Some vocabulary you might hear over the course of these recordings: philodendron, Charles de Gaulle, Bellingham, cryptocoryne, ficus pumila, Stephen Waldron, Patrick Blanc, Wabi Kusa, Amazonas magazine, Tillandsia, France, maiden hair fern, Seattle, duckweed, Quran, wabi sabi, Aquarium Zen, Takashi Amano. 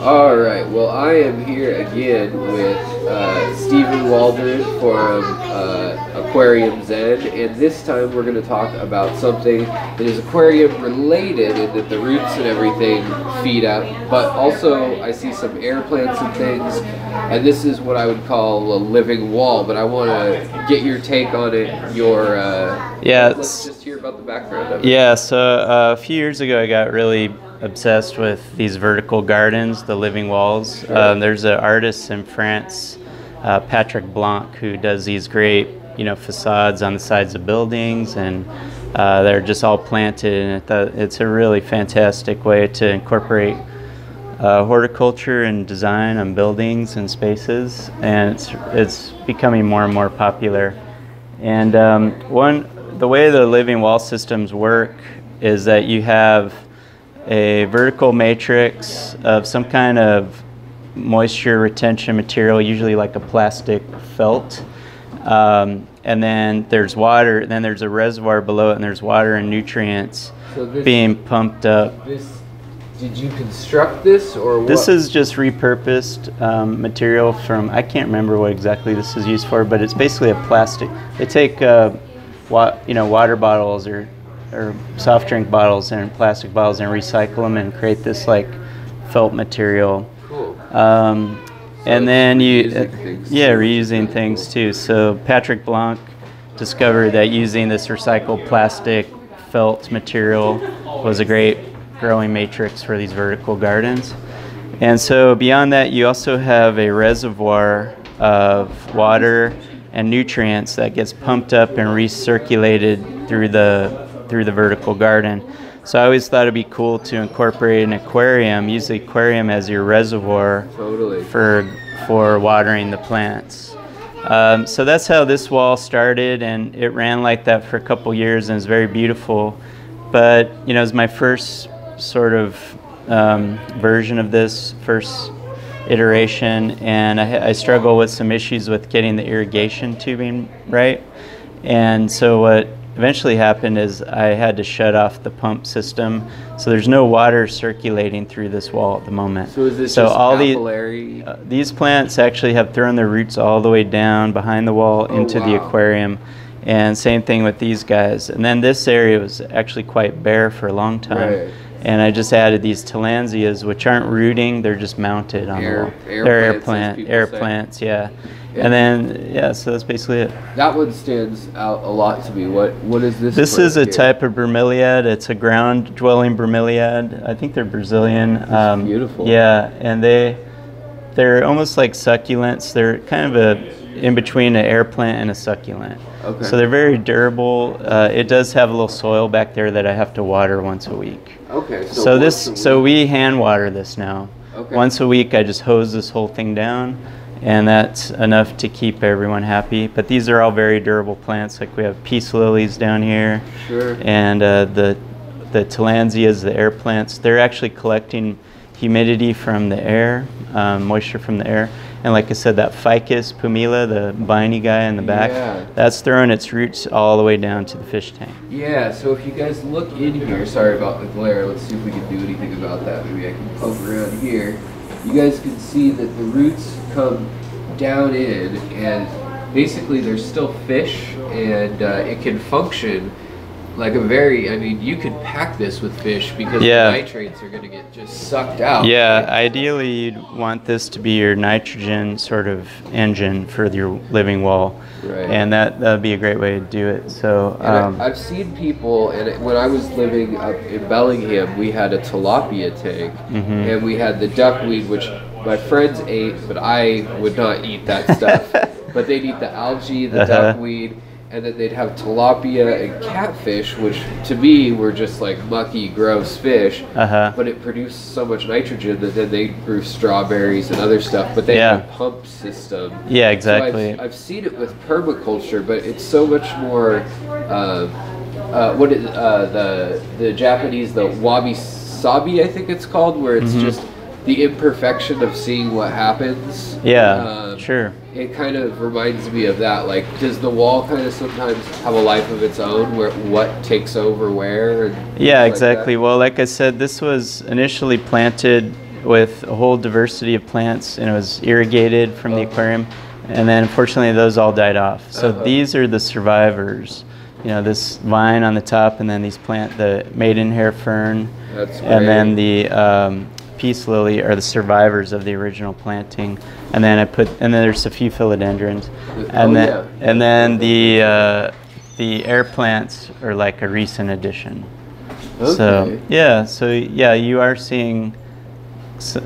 Alright, well I am here again with Stephen Waldron from Aquarium Zen, and this time we're going to talk about something that is aquarium related and that the roots and everything feed up, but also I see some air plants and things, and this is what I would call a living wall, but I want to get your take on it, your... let's just hear about the background of it. Yeah, so a few years ago I got really obsessed with these vertical gardens, the living walls. Sure. There's an artist in France, Patrick Blanc, who does these great, facades on the sides of buildings, and they're just all planted. And it's a really fantastic way to incorporate horticulture and design on buildings and spaces. And it's becoming more and more popular. And the way the living wall systems work is that you have a vertical matrix of some kind of moisture retention material, usually like a plastic felt, and then there's water, and then there's a reservoir below it, and there's water and nutrients being pumped up. Did you construct this, or what? This is just repurposed material from, I can't remember what exactly this is used for, but it's basically a plastic. They take water bottles or soft drink bottles and plastic bottles and recycle them and create this like felt material. Cool. So and then you, reusing things too. So Patrick Blanc discovered that using this recycled plastic felt material was a great growing matrix for these vertical gardens. And so beyond that, you also have a reservoir of water and nutrients that gets pumped up and recirculated through the vertical garden. So I always thought it'd be cool to incorporate an aquarium, use the aquarium as your reservoir. Totally. for watering the plants. So that's how this wall started, and it ran like that for a couple years, and it's very beautiful. But it was my first sort of version of this, first iteration, and I struggle with some issues with getting the irrigation tubing right. And so what eventually happened is I had to shut off the pump system, so there's no water circulating through this wall at the moment. So is this just capillary? These plants actually have thrown their roots all the way down behind the wall into the aquarium, and same thing with these guys. And then this area was actually quite bare for a long time. Right. And I just added these Tillandsias, which aren't rooting, they're just mounted on the wall. They're air plants, yeah. And then, so that's basically it. That one stands out a lot to me. What is this? This is a type of bromeliad. It's a ground-dwelling bromeliad. I think they're Brazilian. That's beautiful. Yeah, and they're almost like succulents. They're kind of in between an air plant and a succulent. Okay. So they're very durable. It does have a little soil back there that I have to water once a week. Okay. So we hand water this now. Okay. Once a week, I just hose this whole thing down, and that's enough to keep everyone happy. But these are all very durable plants. Like we have peace lilies down here. Sure. And the Tillandsias, the air plants, they're actually collecting humidity from the air, moisture from the air. And like I said, that ficus pumila, the viney guy in the back, that's throwing its roots all the way down to the fish tank. Yeah, so if you guys look in here, sorry about the glare, let's see if we can do anything about that. Maybe I can poke around here. You guys can see that the roots come down in, and basically there's still fish, and it can function like a very, you could pack this with fish because the nitrates are going to get just sucked out. Yeah, right? Ideally you'd want this to be your nitrogen sort of engine for your living wall. Right. And that would be a great way to do it. So I've seen people, when I was living up in Bellingham, we had a tilapia tank, and we had the duckweed, which my friends ate, but I would not eat that stuff. But they'd eat the algae, the duckweed, and then they'd have tilapia and catfish, which to me were just like mucky, gross fish, but it produced so much nitrogen that then they grew strawberries and other stuff, but they had a pump system. Yeah, exactly. So I've seen it with permaculture, but it's so much more, the Japanese, the wabi sabi, I think it's called, where it's just the imperfection of seeing what happens. Yeah, sure. It kind of reminds me of that. Like, does the wall kind of sometimes have a life of its own, where what takes over where? Yeah, exactly. Well, like I said, this was initially planted with a whole diversity of plants, and it was irrigated from the aquarium. And then unfortunately those all died off. So these are the survivors. You know, this vine on the top, and then these plants, the maiden hair fern, and then the peace lily are the survivors of the original planting. And then I put, and then there's a few philodendrons, and then the air plants are like a recent addition. So yeah, you are seeing.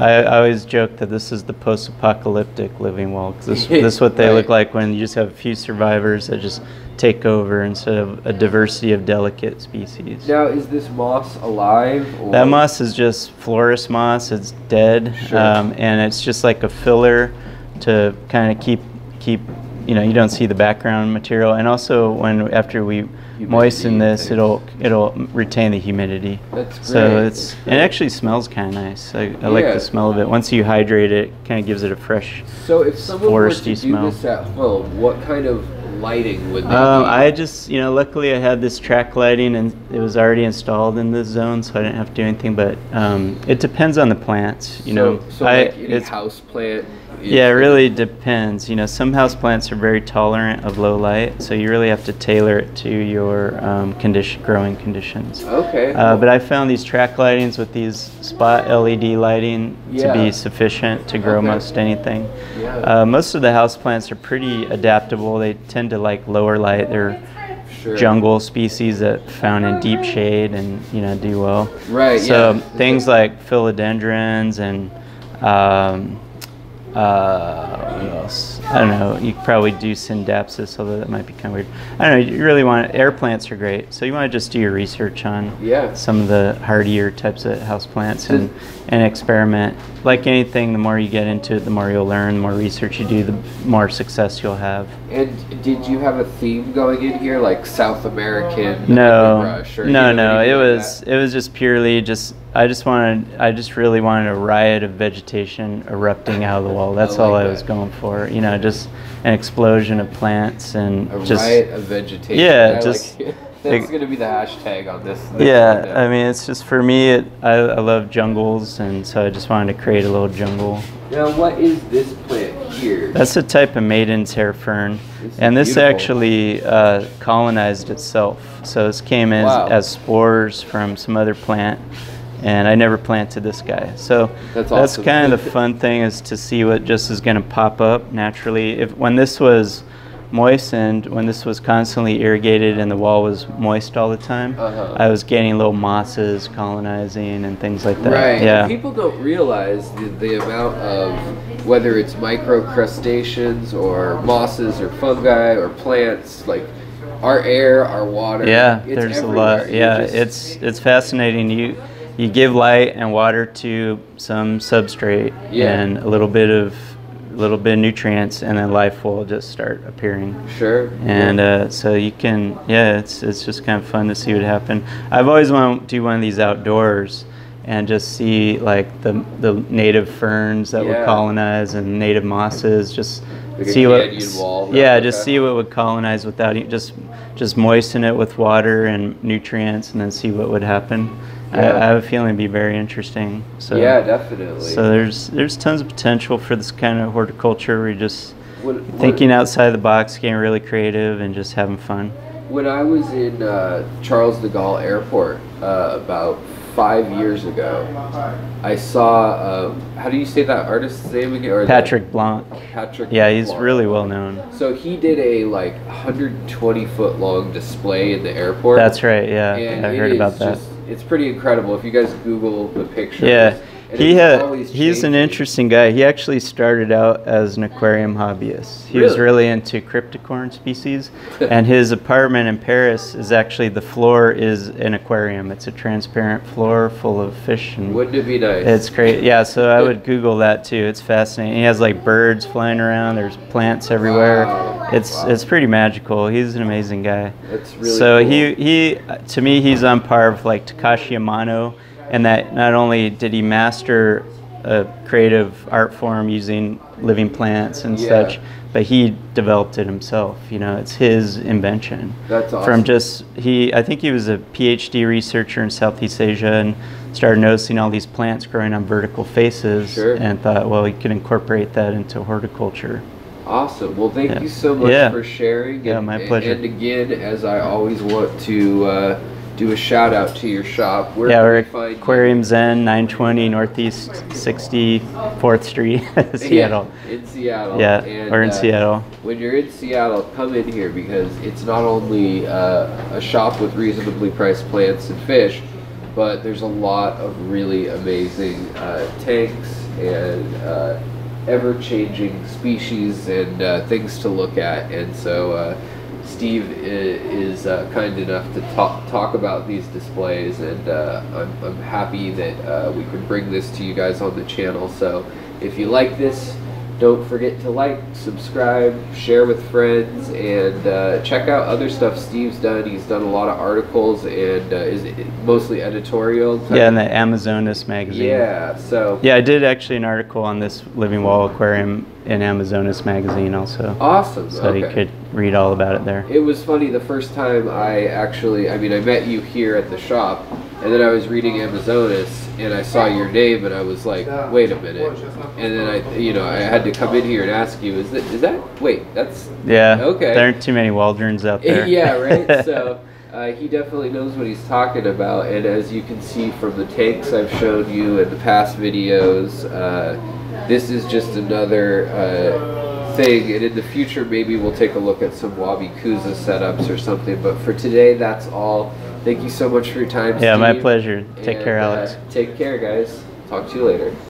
I always joke that this is the post-apocalyptic living wall, because this is what they look like when you just have a few survivors that just take over instead of a diversity of delicate species. Now, is this moss alive? Or? That moss is just florist moss. It's dead, and it's just like a filler to kind of keep. You know, you don't see the background material, and also when after we moisten this, it'll retain the humidity. That's great. So it's it actually smells kind of nice. I like the smell of it. Once you hydrate it, kind of gives it a fresh, foresty smell. So if someone were to do this at home, what kind of lighting would they need? I just, you know, luckily I had this track lighting, and it was already installed in this zone, so I didn't have to do anything. But it depends on the plants. So like any house plant. Yeah, it really depends. You know, some houseplants are very tolerant of low light, so you really have to tailor it to your growing conditions. Okay. But I found these track lightings with these spot LED lighting to be sufficient to grow most anything. Yeah. Most of the houseplants are pretty adaptable. They tend to like lower light. They're jungle species that found in deep shade and, you know, do well. Right. So things like philodendrons and what else? I don't know. You could probably do syndapsis, although that might be kind of weird. I don't know. You really want air plants are great, so you want to just do your research on some of the hardier types of house plants and experiment. Like anything, the more you get into it, the more you'll learn. The more research you do, the more success you'll have. And did you have a theme going in here, like South American? No. It was just purely just. I just really wanted a riot of vegetation erupting out of the wall. That's all I was going for. You know, just an explosion of plants and just a riot of vegetation. Yeah, just that's gonna be the hashtag on this. Yeah, I mean, it's just for me. I love jungles, and so I just wanted to create a little jungle. Now, what is this plant here? That's a type of maiden's hair fern, and this actually colonized itself. So this came in as spores from some other plant, and I never planted this guy. So that's kind of the fun thing, is to see what just is going to pop up naturally. When this was moistened, when this was constantly irrigated and the wall was moist all the time, I was getting little mosses colonizing and things like that. Right. Yeah. People don't realize the amount of, whether it's microcrustaceans or mosses or fungi or plants, like our air, our water. Yeah, there's everywhere. A lot. Yeah, it's fascinating. You give light and water to some substrate and a little bit of nutrients, and then life will just start appearing. So you can, it's just kind of fun to see what happens. I've always wanted to do one of these outdoors and just see like the native ferns that would colonize and native mosses, just like see what just see what would colonize without just moisten it with water and nutrients, and then see what would happen. I have a feeling it'd be very interesting. So yeah, definitely. So there's tons of potential for this kind of horticulture. We're just thinking outside the box, getting really creative, and just having fun. When I was in Charles de Gaulle Airport about 5 years ago, I saw how do you say that artist's name again? Or Patrick Blanc. He's really well known. So he did a like 120-foot long display in the airport. That's right. Yeah, and I heard about that. It's pretty incredible if you guys Google the pictures. Yeah, he's an interesting guy. He actually started out as an aquarium hobbyist. He was really into cryptocoryne species, and his apartment in Paris is actually, the floor is an aquarium. It's a transparent floor full of fish. And wouldn't it be nice? It's great. Yeah, so I would Google that too. It's fascinating. He has like birds flying around. There's plants everywhere. Wow. It's pretty magical. He's an amazing guy. That's really cool. he to me, he's on par with like Takashi Amano. And that not only did he master a creative art form using living plants and such, but he developed it himself. You know, it's his invention. That's awesome. I think he was a PhD researcher in Southeast Asia, and started noticing all these plants growing on vertical faces, sure, and thought, well, we could incorporate that into horticulture. Awesome. Well, thank you so much for sharing. And, yeah, my pleasure. And again, as I always want to do a shout out to your shop. Where we're at Aquarium Zen, 920 Northeast 64th Street, Seattle. Yeah, in Seattle. Yeah, and, we're in Seattle. When you're in Seattle, come in here, because it's not only a shop with reasonably priced plants and fish, but there's a lot of really amazing tanks and ever-changing species and things to look at. And so Steve is kind enough to talk about these displays, and I'm happy that we could bring this to you guys on the channel. So if you like this, don't forget to like, subscribe, share with friends, and check out other stuff Steve's done. He's done a lot of articles, and is mostly editorial type. Yeah, in the Amazonas magazine. Yeah, so. Yeah, I did actually an article on this living wall aquarium in Amazonas magazine also. Awesome. So you could read all about it there. It was funny, the first time I actually, I mean, I met you here at the shop, and then I was reading Amazonas, and I saw your name, and I was like, wait a minute. And then I, you know, I had to come in here and ask you, is that? Wait, that's okay. There aren't too many Waldrons out there. Yeah, right. So he definitely knows what he's talking about, and as you can see from the tanks I've shown you in the past videos, this is just another thing. And in the future, maybe we'll take a look at some Wabi Kusa setups or something. But for today, that's all. Thank you so much for your time, Steve. Yeah, my pleasure. Take care, Alex. Take care, guys. Talk to you later.